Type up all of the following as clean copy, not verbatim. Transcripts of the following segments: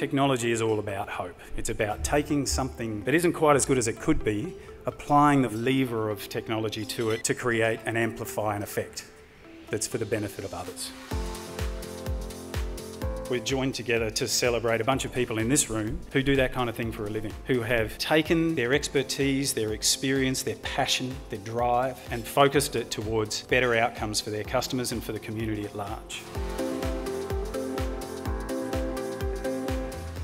Technology is all about hope. It's about taking something that isn't quite as good as it could be, applying the lever of technology to it to create and amplify an effect that's for the benefit of others. We're joined together to celebrate a bunch of people in this room who do that kind of thing for a living, who have taken their expertise, their experience, their passion, their drive, and focused it towards better outcomes for their customers and for the community at large.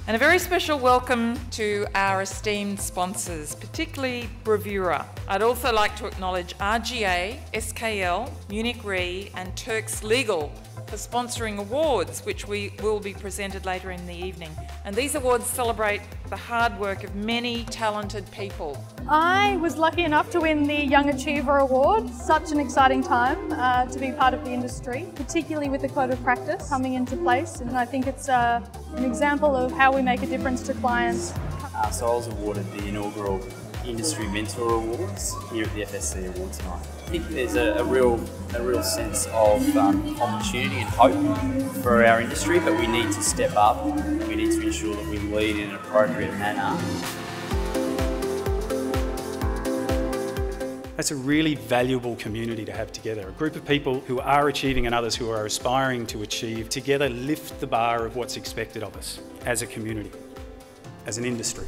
And a very special welcome to our esteemed sponsors, particularly Bravura. I'd also like to acknowledge RGA, SKL, Munich Re and Turks Legal for sponsoring awards, which will be presented later in the evening. And these awards celebrate the hard work of many talented people. I was lucky enough to win the Young Achiever Award. Such an exciting time to be part of the industry, particularly with the Code of Practice coming into place. And I think it's an example of how we make a difference to clients. So I was awarded the inaugural Industry Mentor Awards here at the FSC Awards tonight. I think there's a real sense of opportunity and hope for our industry, but we need to step up. We need to ensure that we lead in an appropriate manner. That's a really valuable community to have together. A group of people who are achieving and others who are aspiring to achieve together lift the bar of what's expected of us as a community, as an industry.